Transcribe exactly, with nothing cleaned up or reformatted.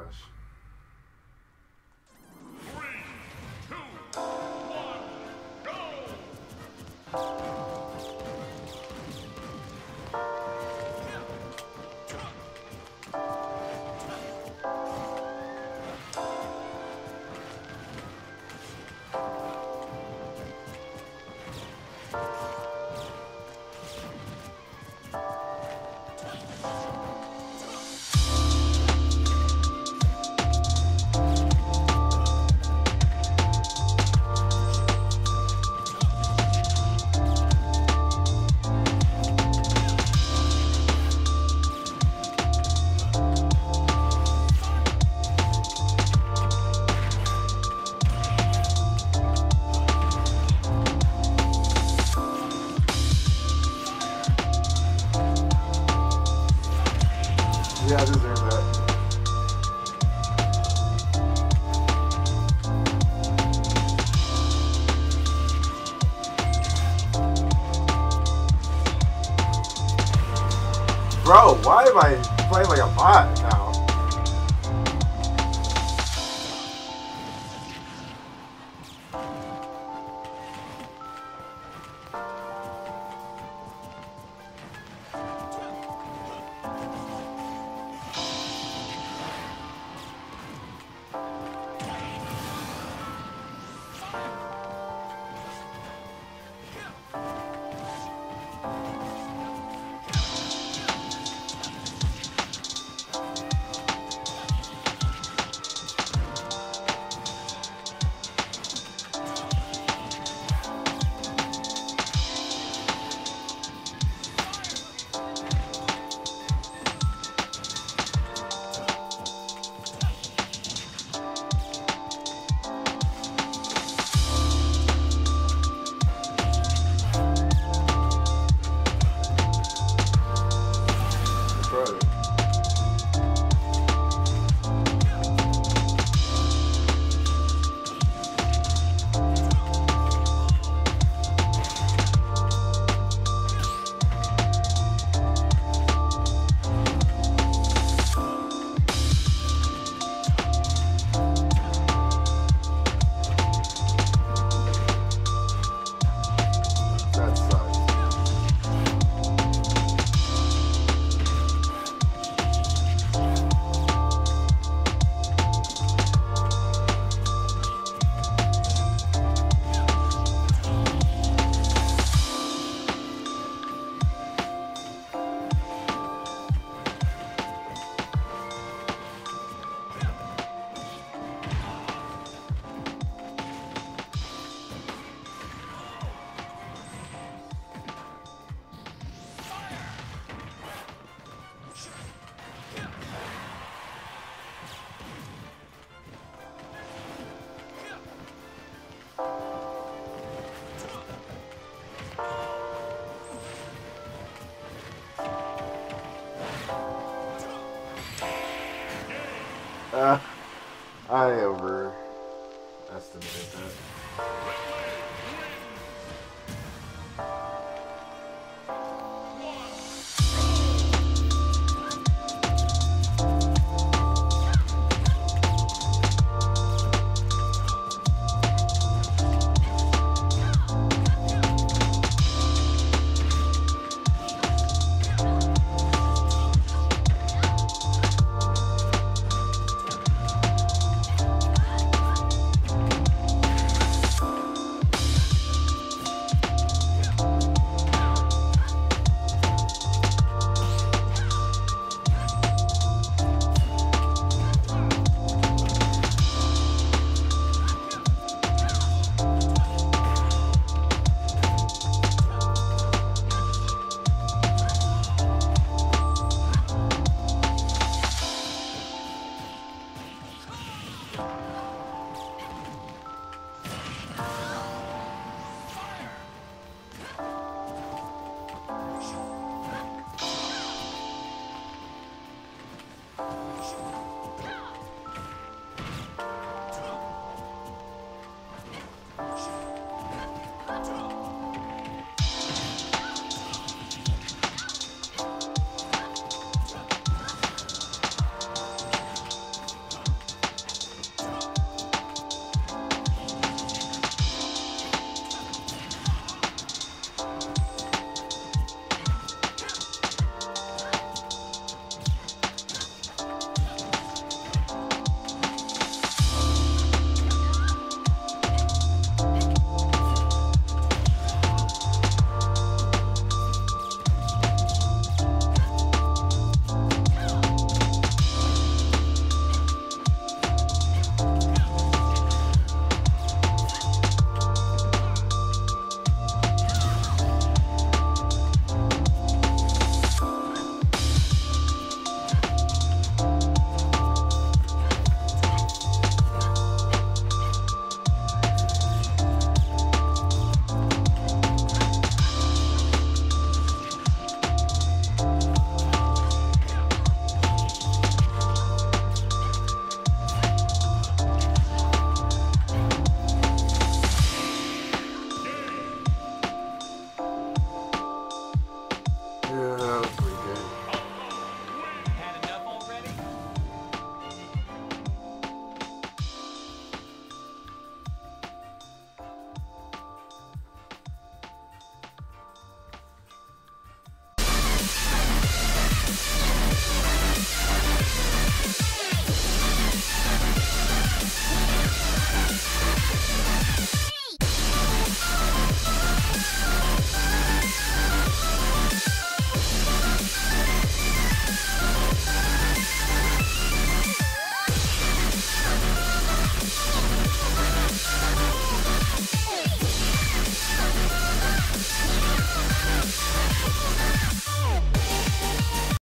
gosh. Yeah, I deserve that. Bro, why am I playing like a bot now? Uh, I overestimated that. Bye.